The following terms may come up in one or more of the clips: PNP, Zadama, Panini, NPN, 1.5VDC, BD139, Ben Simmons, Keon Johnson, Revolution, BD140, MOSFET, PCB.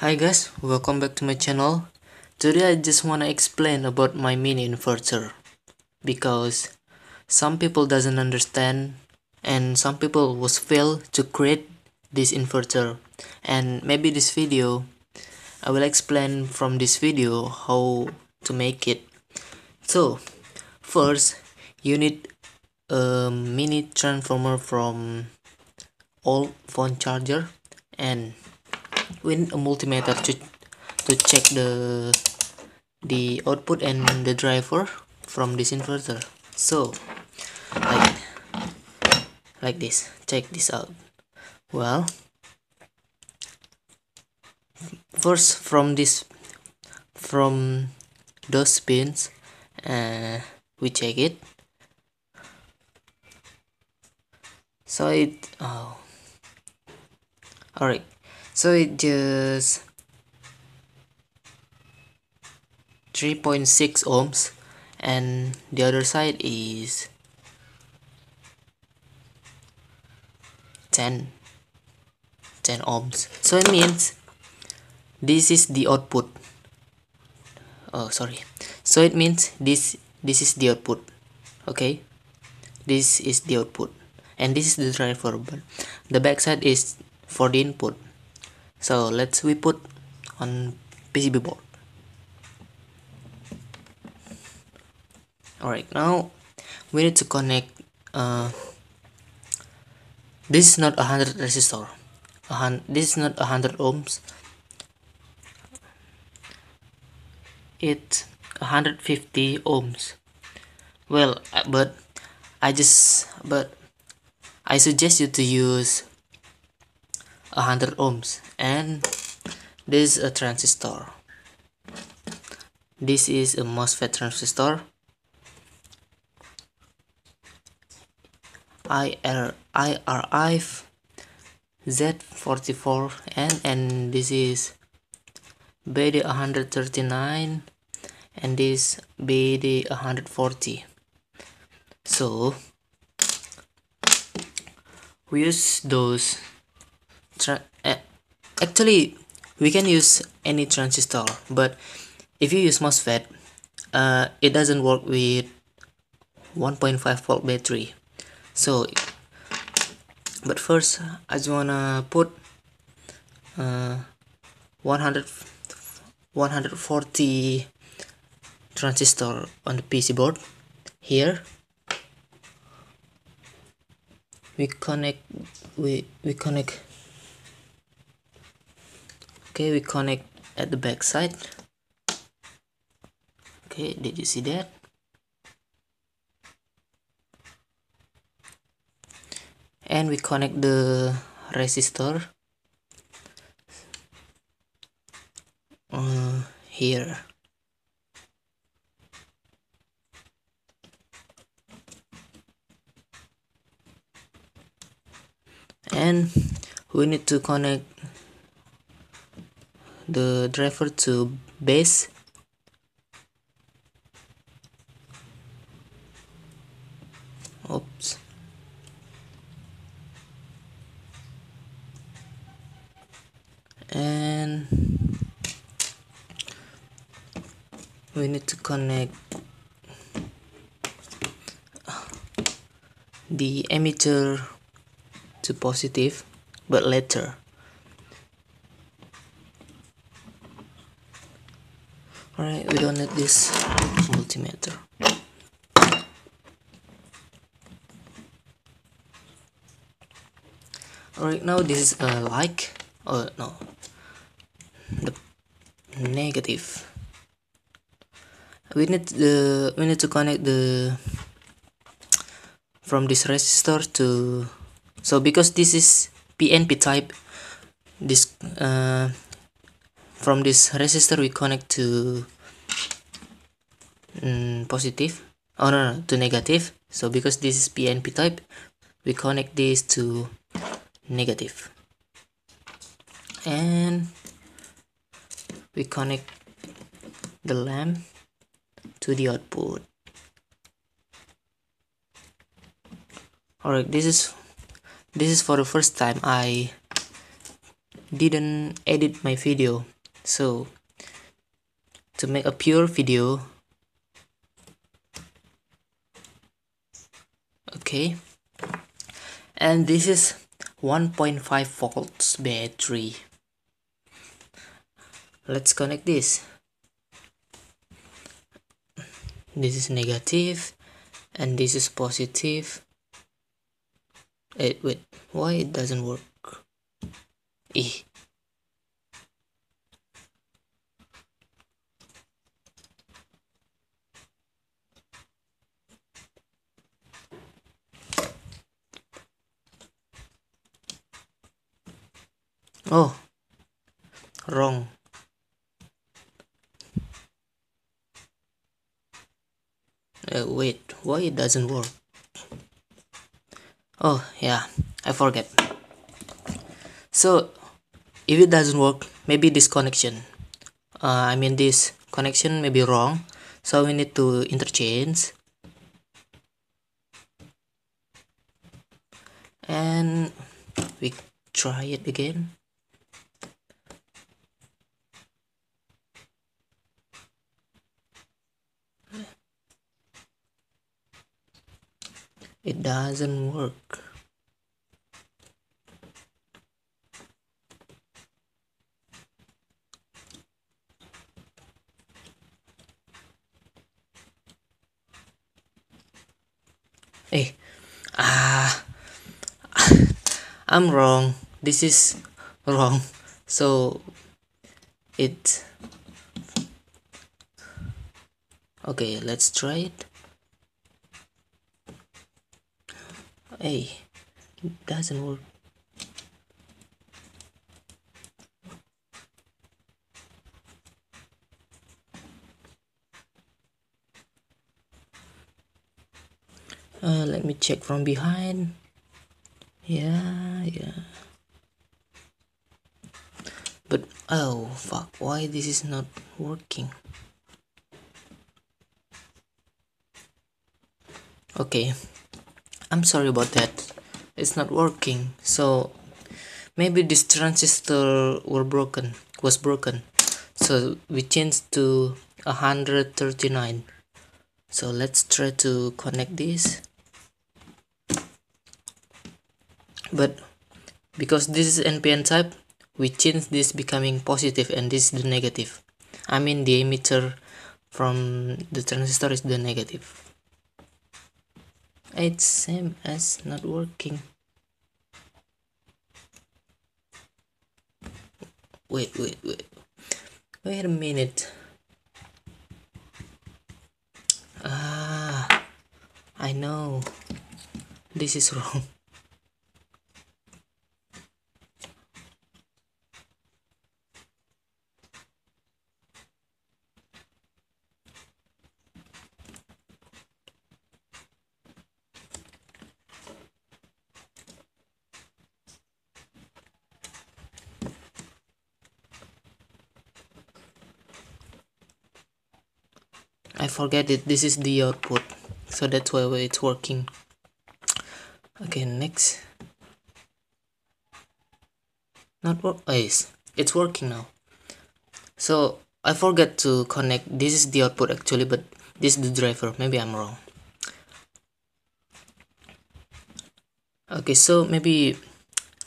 Hi guys, welcome back to my channel. Today I just wanna explain about my mini inverter, because some people doesn't understand and some people was failed to create this inverter, and maybe this video I will explain from this video how to make it. So first you need a mini transformer from old phone charger, and we need a multimeter to check the output and the driver from this inverter. So like this, check this out. Well, first from those pins we check it. So alright, so it just 3.6 ohms, and the other side is 10 ohms. So it means this is the output. So it means this is the output. Okay, this is the output, and this is the driver, but the back side is for the input. So we put on PCB board. Alright, now we need to connect. This is not 100 resistor. This is not 100 ohms. It's 150 ohms. Well, but I suggest you to use 100 ohms, and this is a transistor. This is a MOSFET transistor, IIFZ44, and this is BD139, and this BD140. So we use those. Actually, we can use any transistor, but if you use MOSFET, it doesn't work with 1.5 volt battery. So, but first I just wanna put 140 transistor on the PC board. Here we connect. Okay, we connect at the back side. Okay, did you see that? And we connect the resistor here. And we need to connect the driver to base. Oops. And we need to connect the emitter to positive, but later. Alright, we don't need this multimeter. Alright, now this is the negative. We need to connect the from this resistor to, so because this is PNP type, this from this resistor we connect to positive, to negative. So because this is PNP type, we connect this to negative, and we connect the lamp to the output. Alright, this is for the first time I didn't edit my video. So to make a pure video, okay, and this is 1.5 volts battery. Let's connect this. This is negative and this is positive. Wait, why it doesn't work? Oh, wrong. Wait, why it doesn't work? Oh yeah, I forget. So if it doesn't work, maybe this connection, this connection may be wrong, so we need to interchange. And we try it again. It doesn't work. I'm wrong. This is wrong. So it, okay, let's try it. Hey, it doesn't work. Let me check from behind. Yeah. But oh fuck, why this is not working? Okay. I'm sorry about that, it's not working. So maybe this transistor was broken, so we changed to 139. So let's try to connect this, but because this is NPN type, we change this becoming positive and this is the negative. I mean the emitter from the transistor is the negative. It's same as not working. Wait a minute. I know. This is wrong. I forget it. This is the output, so that's why it's working. Okay, next. Not work. Oh, yes, it's working now. So I forgot to connect. This is the output actually, but this is the driver. Maybe I'm wrong. Okay, so maybe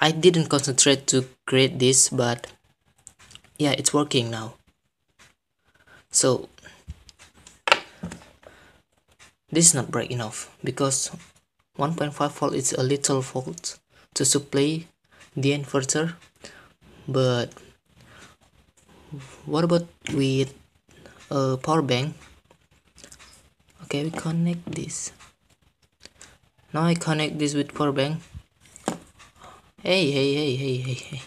I didn't concentrate to create this, but yeah, it's working now. So this is not bright enough because 1.5 volt is a little volt to supply the inverter. But what about with a power bank? Okay, we connect this. Now I connect this with power bank. Hey.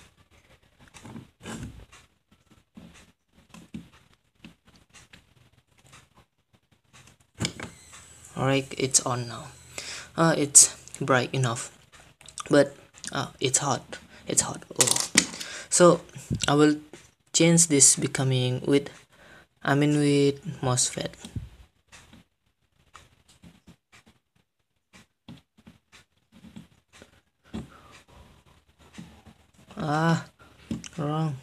Alright, it's on now. It's bright enough, but it's hot. Oh. So I will change this becoming with MOSFET. wrong.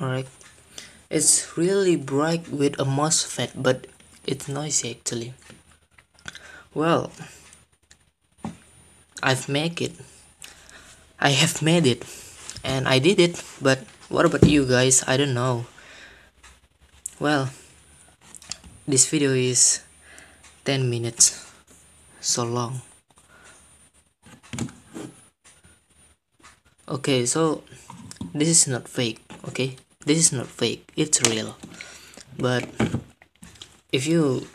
Alright, it's really bright with a MOSFET, but it's noisy actually. Well, I have made it and I did it, but what about you guys? I don't know. Well, this video is 10 minutes, so long. Okay, so this is not fake, okay? This is not fake, it's real. But if you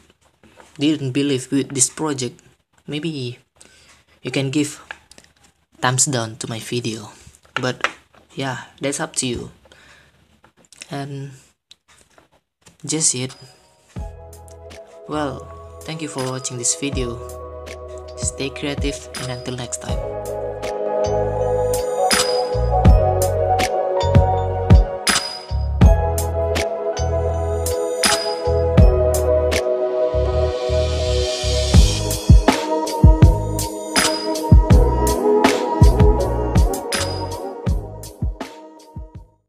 didn't believe with this project, maybe you can give thumbs down to my video, but yeah, that's up to you. And just it. Well, thank you for watching this video. Stay creative and until next time.